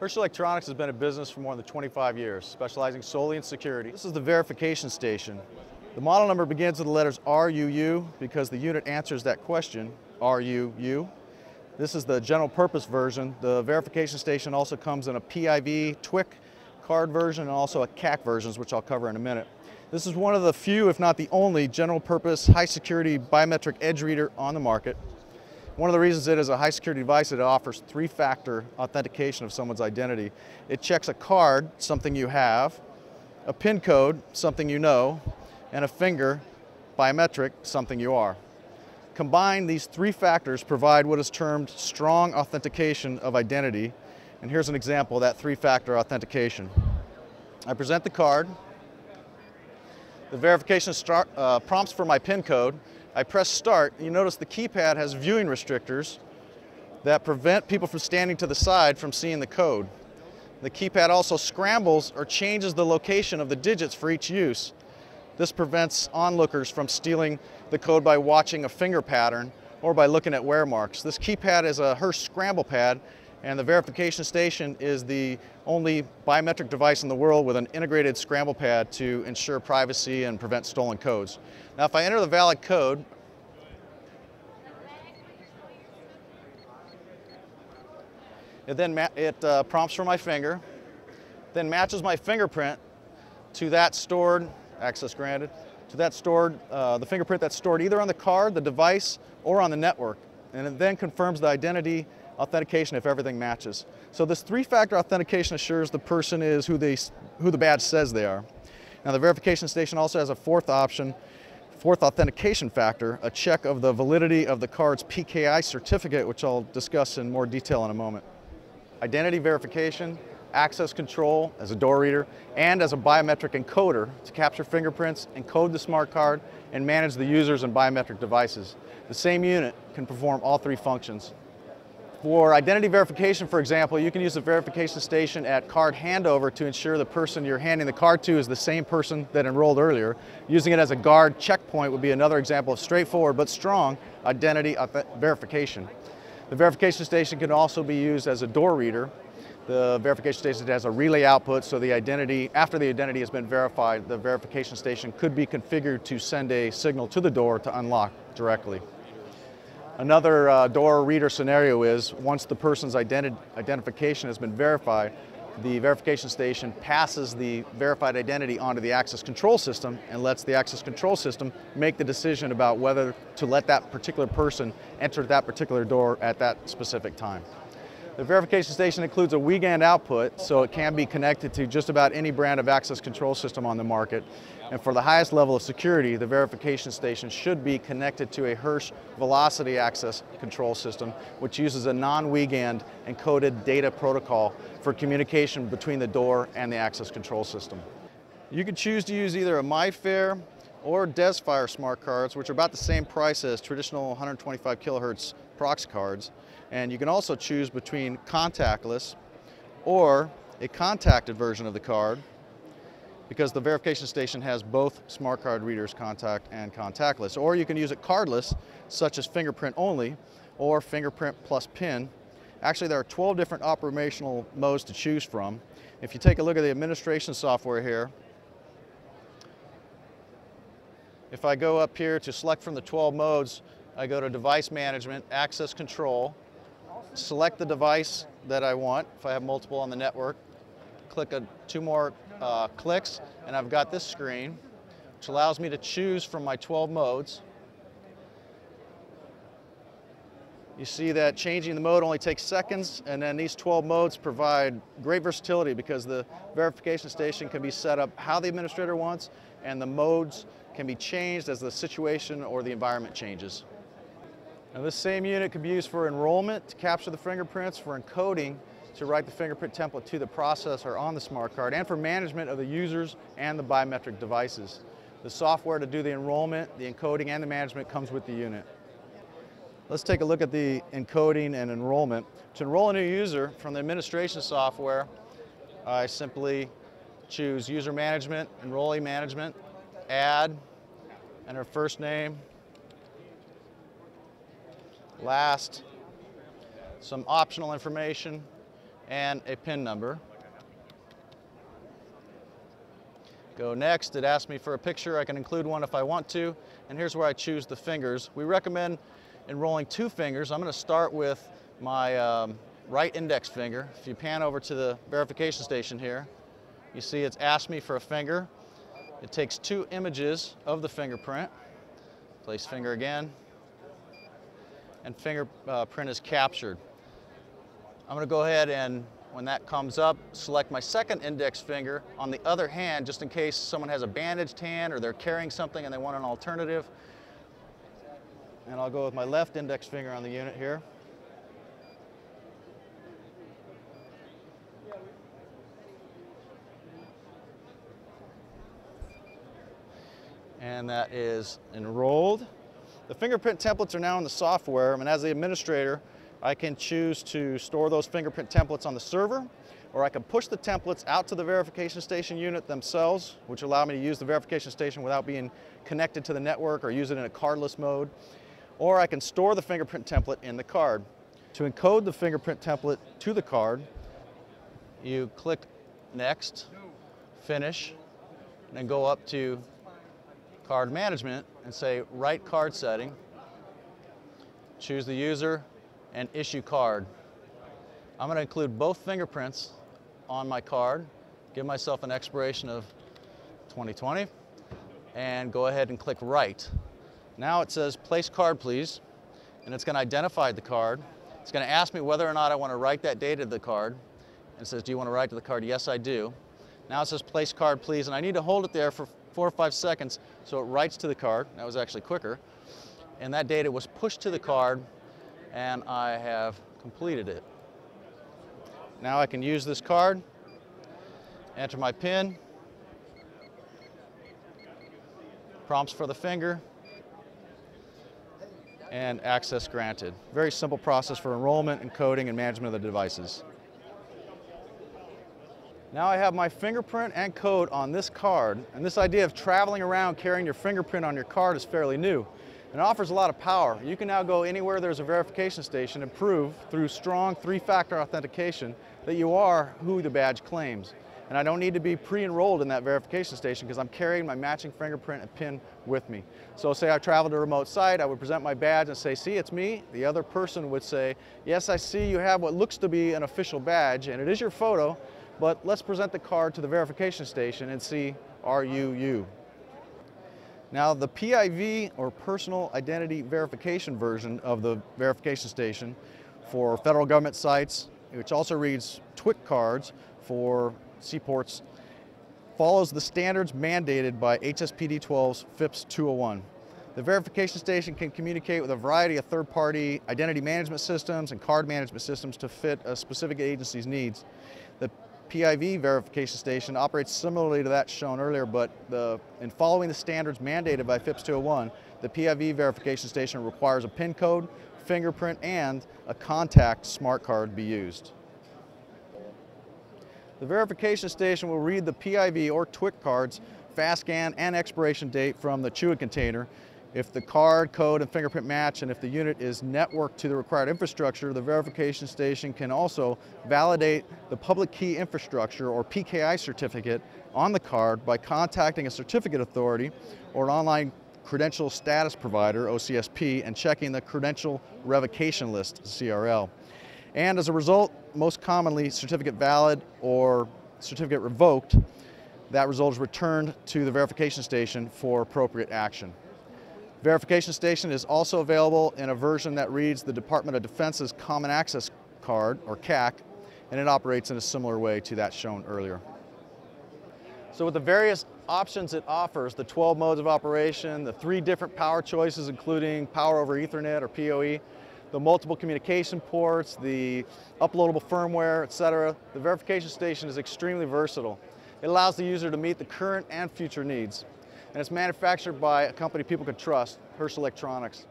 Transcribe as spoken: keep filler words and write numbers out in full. Hirsch Electronics has been in business for more than twenty-five years, specializing solely in security. This is the verification station. The model number begins with the letters R U U because the unit answers that question, R U U. This is the general purpose version. The verification station also comes in a P I V T W I C card version and also a C A C versions, which I'll cover in a minute. This is one of the few, if not the only, general purpose high security biometric edge reader on the market. One of the reasons it is a high security device, it offers three-factor authentication of someone's identity. It checks a card, something you have, a PIN code, something you know, and a finger, biometric, something you are. Combined, these three factors provide what is termed strong authentication of identity. And here's an example of that three-factor authentication. I present the card. The verification start, uh, prompts for my PIN code. I press start, and you notice the keypad has viewing restrictors that prevent people from standing to the side from seeing the code. The keypad also scrambles or changes the location of the digits for each use. This prevents onlookers from stealing the code by watching a finger pattern or by looking at wear marks. This keypad is a Hirsch scramble pad, and the verification station is the only biometric device in the world with an integrated scramble pad to ensure privacy and prevent stolen codes. Now, if I enter the valid code, it then it uh, prompts for my finger, then matches my fingerprint to that stored, access granted, to that stored, uh, the fingerprint that's stored either on the card, the device, or on the network, and it then confirms the identity authentication if everything matches. So this three-factor authentication assures the person is who, they, who the badge says they are. Now the verification station also has a fourth option, fourth authentication factor, a check of the validity of the card's P K I certificate, which I'll discuss in more detail in a moment. Identity verification, access control as a door reader, and as a biometric encoder to capture fingerprints, encode the smart card, and manage the users and biometric devices. The same unit can perform all three functions. For identity verification, for example, you can use the verification station at card handover to ensure the person you're handing the card to is the same person that enrolled earlier. Using it as a guard checkpoint would be another example of straightforward but strong identity verification. The verification station can also be used as a door reader. The verification station has a relay output, so the identity, after the identity has been verified, the verification station could be configured to send a signal to the door to unlock directly. Another uh, door reader scenario is once the person's identi identification has been verified, the verification station passes the verified identity onto the access control system and lets the access control system make the decision about whether to let that particular person enter that particular door at that specific time. The verification station includes a WIGAND output, so it can be connected to just about any brand of access control system on the market. And for the highest level of security, the verification station should be connected to a Hirsch Velocity Access Control System, which uses a non-WIGAND encoded data protocol for communication between the door and the access control system. You can choose to use either a MyFair or DESFire smart cards, which are about the same price as traditional one hundred twenty-five kilohertz prox cards. And you can also choose between contactless or a contacted version of the card, because the verification station has both smart card readers, contact and contactless. Or you can use it cardless, such as fingerprint only, or fingerprint plus PIN. Actually, there are twelve different operational modes to choose from. If you take a look at the administration software here, if I go up here to select from the twelve modes, I go to device management, access control, select the device that I want, if I have multiple on the network, click a, two more uh, clicks, and I've got this screen, which allows me to choose from my twelve modes. You see that changing the mode only takes seconds, and then these twelve modes provide great versatility because the verification station can be set up how the administrator wants, and the modes can be changed as the situation or the environment changes. Now, this same unit can be used for enrollment to capture the fingerprints, for encoding, to write the fingerprint template to the processor on the smart card, and for management of the users and the biometric devices. The software to do the enrollment, the encoding, and the management comes with the unit. Let's take a look at the encoding and enrollment. To enroll a new user from the administration software, I simply choose user management, enrollee management, add, and her first name, last, some optional information, and a P I N number. Go next. It asks me for a picture. I can include one if I want to. And here's where I choose the fingers. We recommend enrolling two fingers. I'm going to start with my um, right index finger. If you pan over to the verification station here, you see it's asked me for a finger. It takes two images of the fingerprint. Place finger again. And fingerprint uh, is captured. I'm going to go ahead and, when that comes up, select my second index finger on the other hand, just in case someone has a bandaged hand or they're carrying something and they want an alternative. And I'll go with my left index finger on the unit here. And that is enrolled. The fingerprint templates are now in the software, and as the administrator, I can choose to store those fingerprint templates on the server, or I can push the templates out to the verification station unit themselves, which allow me to use the verification station without being connected to the network or use it in a cardless mode, or I can store the fingerprint template in the card. To encode the fingerprint template to the card, you click Next, Finish, and then go up to Card Management and say Write Card Setting, choose the user, and issue card. I'm going to include both fingerprints on my card, give myself an expiration of twenty twenty, and go ahead and click Write. Now it says Place Card Please, and it's going to identify the card. It's going to ask me whether or not I want to write that data to the card. It says, do you want to write to the card? Yes, I do. Now it says Place Card Please, and I need to hold it there for four or five seconds so it writes to the card. That was actually quicker. And that data was pushed to the card, and I have completed it. Now I can use this card, enter my PIN, prompts for the finger, and access granted. Very simple process for enrollment, encoding, and management of the devices. Now I have my fingerprint and code on this card, and this idea of traveling around carrying your fingerprint on your card is fairly new. It offers a lot of power. You can now go anywhere there's a verification station and prove through strong three-factor authentication that you are who the badge claims. And I don't need to be pre-enrolled in that verification station because I'm carrying my matching fingerprint and PIN with me. So say I traveled to a remote site, I would present my badge and say, see, it's me. The other person would say, yes, I see you have what looks to be an official badge and it is your photo, but let's present the card to the verification station and see, are you you? Now the P I V, or Personal Identity Verification version of the verification station for federal government sites, which also reads TWIC cards for seaports, follows the standards mandated by H S P D twelve's FIPS two oh one. The verification station can communicate with a variety of third-party identity management systems and card management systems to fit a specific agency's needs. The P I V verification station operates similarly to that shown earlier, but the, in following the standards mandated by FIPS two oh one, the P I V verification station requires a PIN code, fingerprint, and a contact smart card be used. The verification station will read the P I V or TWIC card's fast scan and expiration date from the C H U I container. If the card, code, and fingerprint match, and if the unit is networked to the required infrastructure, the verification station can also validate the public key infrastructure or P K I certificate on the card by contacting a certificate authority or an online credential status provider, O C S P, and checking the credential revocation list, C R L. And as a result, most commonly certificate valid or certificate revoked, that result is returned to the verification station for appropriate action. Verification station is also available in a version that reads the Department of Defense's Common Access Card, or C A C, and it operates in a similar way to that shown earlier. So with the various options it offers, the twelve modes of operation, the three different power choices including power over Ethernet or P O E, the multiple communication ports, the uploadable firmware, et cetera, the verification station is extremely versatile. It allows the user to meet the current and future needs. And it's manufactured by a company people can trust, Hirsch Electronics.